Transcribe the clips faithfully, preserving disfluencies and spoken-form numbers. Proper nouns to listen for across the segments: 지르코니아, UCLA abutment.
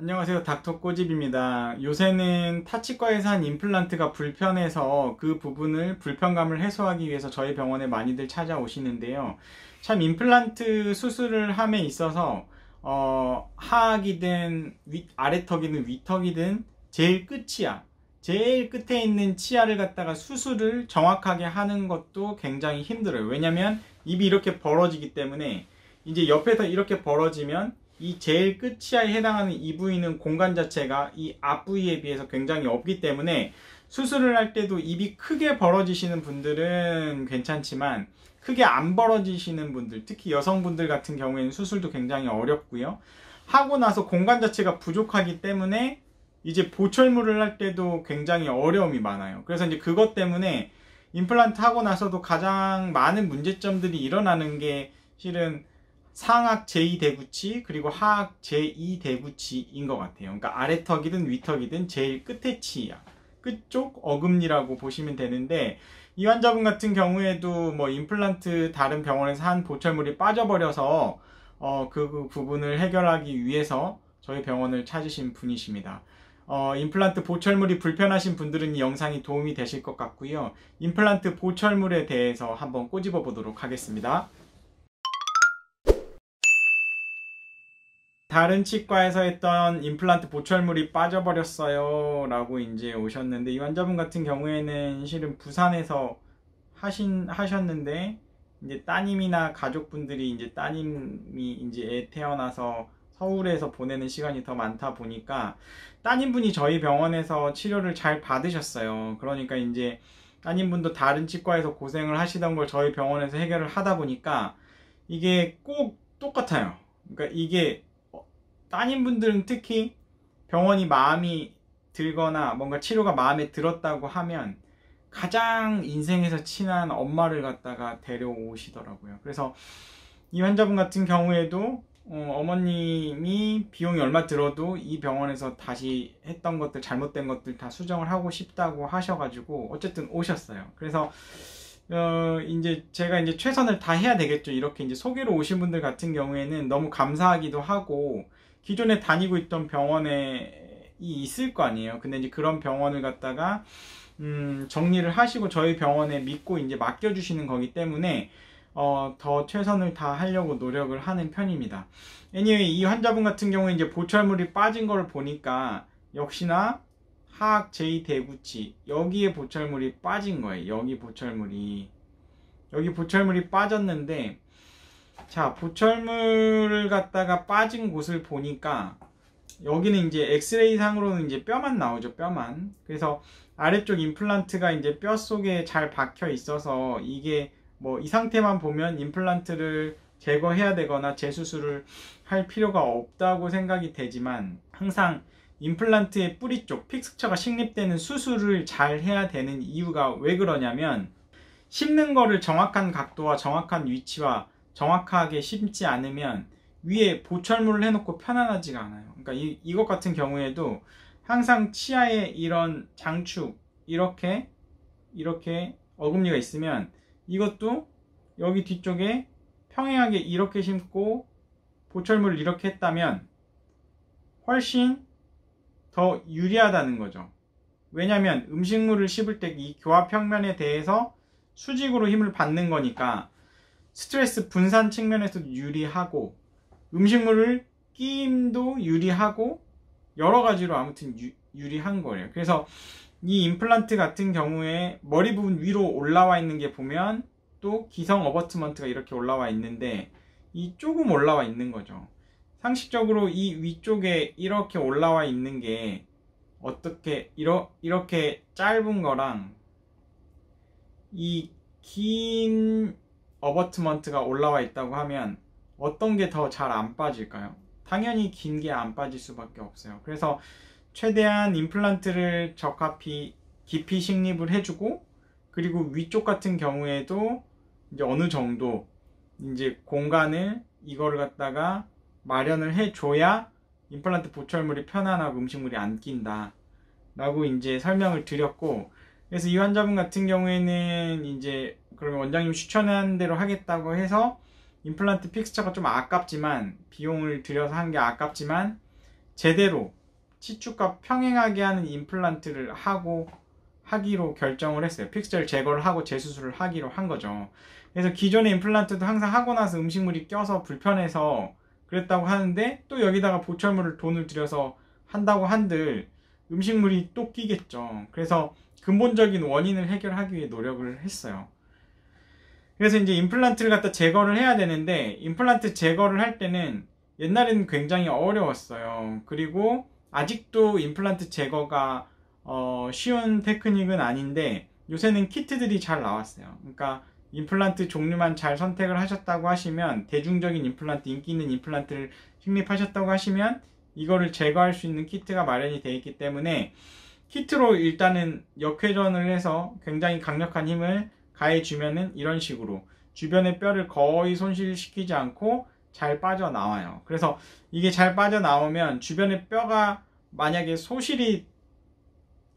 안녕하세요, 닥터꼬집입니다. 요새는 타치과에서 한 임플란트가 불편해서 그 부분을 불편감을 해소하기 위해서 저희 병원에 많이들 찾아오시는데요. 참 임플란트 수술을 함에 있어서 어, 하악이든 위, 아래턱이든 위턱이든 제일 끝이야. 제일 끝에 있는 치아를 갖다가 수술을 정확하게 하는 것도 굉장히 힘들어요. 왜냐면 입이 이렇게 벌어지기 때문에 이제 옆에서 이렇게 벌어지면 이 제일 끝치아에 해당하는 이 부위는 공간 자체가 이 앞부위에 비해서 굉장히 없기 때문에 수술을 할 때도 입이 크게 벌어지시는 분들은 괜찮지만 크게 안 벌어지시는 분들, 특히 여성분들 같은 경우에는 수술도 굉장히 어렵고요. 하고 나서 공간 자체가 부족하기 때문에 이제 보철물을 할 때도 굉장히 어려움이 많아요. 그래서 이제 그것 때문에 임플란트 하고 나서도 가장 많은 문제점들이 일어나는 게 실은 상악 제이 대구치 그리고 하악 제이 대구치인 것 같아요. 그러니까 아래턱이든 위턱이든 제일 끝에 치야, 끝쪽 어금니라고 보시면 되는데, 이 환자분 같은 경우에도 뭐 임플란트 다른 병원에서 한 보철물이 빠져버려서 어, 그 부분을 해결하기 위해서 저희 병원을 찾으신 분이십니다. 어, 임플란트 보철물이 불편하신 분들은 이 영상이 도움이 되실 것 같고요. 임플란트 보철물에 대해서 한번 꼬집어 보도록 하겠습니다. 다른 치과에서 했던 임플란트 보철물이 빠져버렸어요 라고 이제 오셨는데, 이 환자분 같은 경우에는 실은 부산에서 하신, 하셨는데 이제 따님이나 가족분들이 이제 따님이 이제 애 태어나서 서울에서 보내는 시간이 더 많다 보니까 따님분이 저희 병원에서 치료를 잘 받으셨어요. 그러니까 이제 따님분도 다른 치과에서 고생을 하시던 걸 저희 병원에서 해결을 하다 보니까 이게 꼭 똑같아요. 그러니까 이게 따님분들은 특히 병원이 마음이 들거나 뭔가 치료가 마음에 들었다고 하면 가장 인생에서 친한 엄마를 갖다가 데려오시더라고요. 그래서 이 환자분 같은 경우에도 어, 어머님이 비용이 얼마 들어도 이 병원에서 다시 했던 것들, 잘못된 것들 다 수정을 하고 싶다고 하셔가지고 어쨌든 오셨어요. 그래서 어, 이제 제가 이제 최선을 다 해야 되겠죠. 이렇게 이제 소개로 오신 분들 같은 경우에는 너무 감사하기도 하고, 기존에 다니고 있던 병원에 있을 거 아니에요. 근데 이제 그런 병원을 갖다가 음, 정리를 하시고 저희 병원에 믿고 이제 맡겨주시는 거기 때문에 어, 더 최선을 다 하려고 노력을 하는 편입니다. anyway, 이 환자분 같은 경우에 이제 보철물이 빠진 걸 보니까 역시나 하악 제이 대구치 여기에 보철물이 빠진 거예요. 여기 보철물이 여기 보철물이 빠졌는데, 자, 보철물을 갖다가 빠진 곳을 보니까 여기는 이제 엑스레이 상으로는 이제 뼈만 나오죠, 뼈만. 그래서 아래쪽 임플란트가 이제 뼈 속에 잘 박혀 있어서 이게 뭐 이 상태만 보면 임플란트를 제거해야 되거나 재수술을 할 필요가 없다고 생각이 되지만, 항상 임플란트의 뿌리 쪽 픽스처가 식립되는 수술을 잘 해야 되는 이유가 왜 그러냐면, 심는 거를 정확한 각도와 정확한 위치와 정확하게 심지 않으면 위에 보철물을 해놓고 편안하지가 않아요. 그러니까 이, 이것 같은 경우에도 항상 치아에 이런 장축 이렇게 이렇게 어금니가 있으면 이것도 여기 뒤쪽에 평행하게 이렇게 심고 보철물을 이렇게 했다면 훨씬 더 유리하다는 거죠. 왜냐하면 음식물을 씹을 때 이 교합평면에 대해서 수직으로 힘을 받는 거니까 스트레스 분산 측면에서도 유리하고, 음식물을 끼임도 유리하고, 여러 가지로 아무튼 유, 유리한 거예요. 그래서 이 임플란트 같은 경우에 머리 부분 위로 올라와 있는 게 보면 또 기성 어버트먼트가 이렇게 올라와 있는데 이 조금 올라와 있는 거죠. 상식적으로 이 위쪽에 이렇게 올라와 있는 게 어떻게 이러, 이렇게 짧은 거랑 이 긴 어버트먼트가 올라와 있다고 하면 어떤 게 더 잘 안 빠질까요? 당연히 긴 게 안 빠질 수밖에 없어요. 그래서 최대한 임플란트를 적합히 깊이 식립을 해주고, 그리고 위쪽 같은 경우에도 이제 어느 정도 이제 공간을 이걸 갖다가 마련을 해줘야 임플란트 보철물이 편안하고 음식물이 안 낀다 라고 이제 설명을 드렸고, 그래서 이 환자분 같은 경우에는 이제 그러면 원장님 추천한 대로 하겠다고 해서 임플란트 픽스처가 좀 아깝지만, 비용을 들여서 한 게 아깝지만 제대로 치축과 평행하게 하는 임플란트를 하고 하기로 결정을 했어요. 픽스를 제거를 하고 재수술을 하기로 한 거죠. 그래서 기존의 임플란트도 항상 하고 나서 음식물이 껴서 불편해서 그랬다고 하는데, 또 여기다가 보철물을 돈을 들여서 한다고 한들 음식물이 또 끼겠죠. 그래서 근본적인 원인을 해결하기 위해 노력을 했어요. 그래서 이제 임플란트를 갖다 제거를 해야 되는데, 임플란트 제거를 할 때는 옛날에는 굉장히 어려웠어요. 그리고 아직도 임플란트 제거가 어, 쉬운 테크닉은 아닌데, 요새는 키트들이 잘 나왔어요. 그러니까 임플란트 종류만 잘 선택을 하셨다고 하시면, 대중적인 임플란트, 인기 있는 임플란트를 식립하셨다고 하시면 이거를 제거할 수 있는 키트가 마련이 되어 있기 때문에, 키트로 일단은 역회전을 해서 굉장히 강력한 힘을 가해주면은 이런 식으로 주변의 뼈를 거의 손실시키지 않고 잘 빠져나와요. 그래서 이게 잘 빠져나오면 주변의 뼈가 만약에 소실이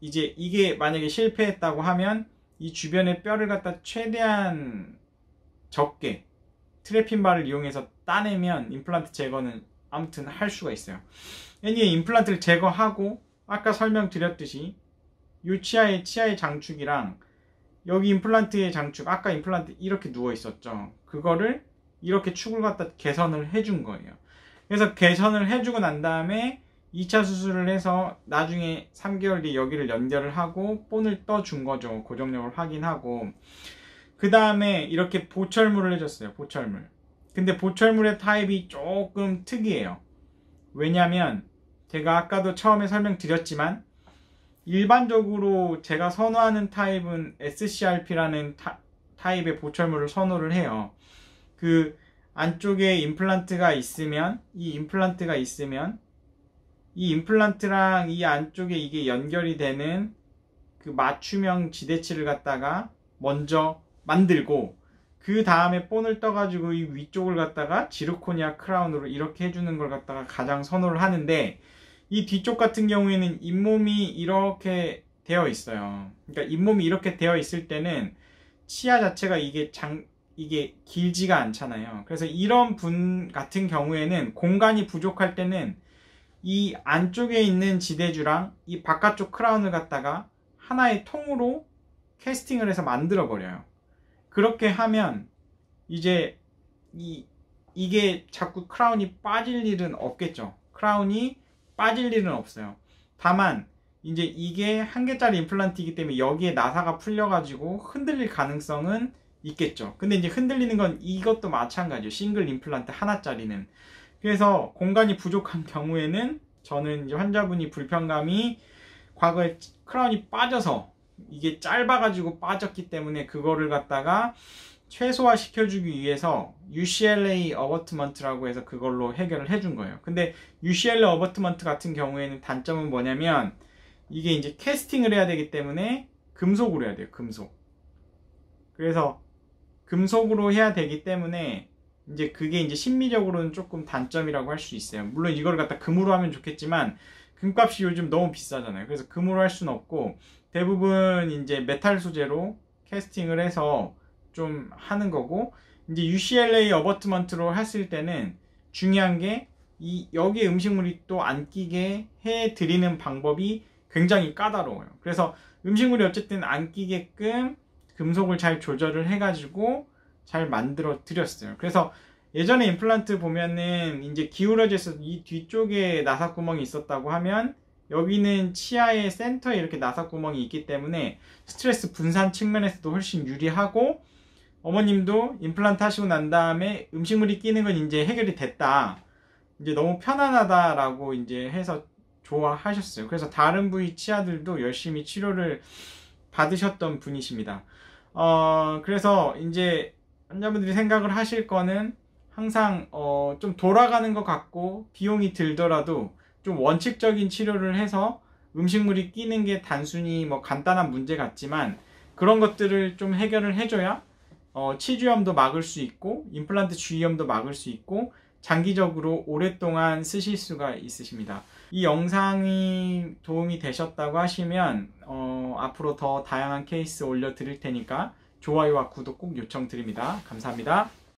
이제 이게 만약에 실패했다고 하면 이 주변의 뼈를 갖다 최대한 적게 트레핀바를 이용해서 따내면 임플란트 제거는 아무튼 할 수가 있어요. 애니에 임플란트를 제거하고 아까 설명드렸듯이 이 치아의 치아의 장축이랑 여기 임플란트의 장축, 아까 임플란트 이렇게 누워 있었죠. 그거를 이렇게 축을 갖다 개선을 해준 거예요. 그래서 개선을 해주고 난 다음에 이 차 수술을 해서 나중에 삼 개월 뒤 여기를 연결을 하고 본을 떠준 거죠. 고정력을 확인하고, 그 다음에 이렇게 보철물을 해줬어요. 보철물. 근데 보철물의 타입이 조금 특이해요. 왜냐면 제가 아까도 처음에 설명드렸지만, 일반적으로 제가 선호하는 타입은 에스씨알피라는 타, 타입의 보철물을 선호를 해요. 그 안쪽에 임플란트가 있으면, 이 임플란트가 있으면 이 임플란트랑 이 안쪽에 이게 연결이 되는 그 맞춤형 지대치를 갖다가 먼저 만들고, 그 다음에 본을 떠가지고 이 위쪽을 갖다가 지르코니아 크라운으로 이렇게 해주는 걸 갖다가 가장 선호를 하는데, 이 뒤쪽 같은 경우에는 잇몸이 이렇게 되어 있어요. 그러니까 잇몸이 이렇게 되어 있을 때는 치아 자체가 이게 장 이게 길지가 않잖아요. 그래서 이런 분 같은 경우에는 공간이 부족할 때는 이 안쪽에 있는 지대주랑 이 바깥쪽 크라운을 갖다가 하나의 통으로 캐스팅을 해서 만들어 버려요. 그렇게 하면 이제 이 이게 자꾸 크라운이 빠질 일은 없겠죠. 크라운이 빠질 일은 없어요. 다만 이제 이게 한 개짜리 임플란트이기 때문에 여기에 나사가 풀려 가지고 흔들릴 가능성은 있겠죠. 근데 이제 흔들리는 건 이것도 마찬가지예요. 싱글 임플란트 하나짜리는. 그래서 공간이 부족한 경우에는 저는 이제 환자분이 불편감이 과거에 크라운이 빠져서 이게 짧아가지고 빠졌기 때문에 그거를 갖다가 최소화 시켜주기 위해서 유씨엘에이 어버트먼트라고 해서 그걸로 해결을 해준 거예요. 근데 유씨엘에이 어버트먼트 같은 경우에는 단점은 뭐냐면, 이게 이제 캐스팅을 해야 되기 때문에 금속으로 해야 돼요. 금속. 그래서 금속으로 해야 되기 때문에 이제 그게 이제 심미적으로는 조금 단점이라고 할 수 있어요. 물론 이걸 갖다 금으로 하면 좋겠지만 금값이 요즘 너무 비싸잖아요. 그래서 금으로 할 수는 없고, 대부분 이제 메탈 소재로 캐스팅을 해서 좀 하는 거고, 이제 유씨엘에이 어버트먼트로 했을 때는 중요한 게 이 여기에 음식물이 또 안 끼게 해 드리는 방법이 굉장히 까다로워요. 그래서 음식물이 어쨌든 안 끼게끔 금속을 잘 조절을 해 가지고 잘 만들어 드렸어요. 그래서 예전에 임플란트 보면은 이제 기울어져 있어서 이 뒤쪽에 나사구멍이 있었다고 하면, 여기는 치아의 센터에 이렇게 나사구멍이 있기 때문에 스트레스 분산 측면에서도 훨씬 유리하고, 어머님도 임플란트 하시고 난 다음에 음식물이 끼는 건 이제 해결이 됐다, 이제 너무 편안하다라고 이제 해서 좋아하셨어요. 그래서 다른 부위 치아들도 열심히 치료를 받으셨던 분이십니다. 어, 그래서 이제 환자분들이 생각을 하실 거는 항상 어, 좀 돌아가는 것 같고 비용이 들더라도 좀 원칙적인 치료를 해서 음식물이 끼는 게 단순히 뭐 간단한 문제 같지만, 그런 것들을 좀 해결을 해줘야 어, 치주염도 막을 수 있고 임플란트 주위염도 막을 수 있고 장기적으로 오랫동안 쓰실 수가 있으십니다. 이 영상이 도움이 되셨다고 하시면 어, 앞으로 더 다양한 케이스 올려드릴 테니까 좋아요와 구독 꼭 요청드립니다. 감사합니다.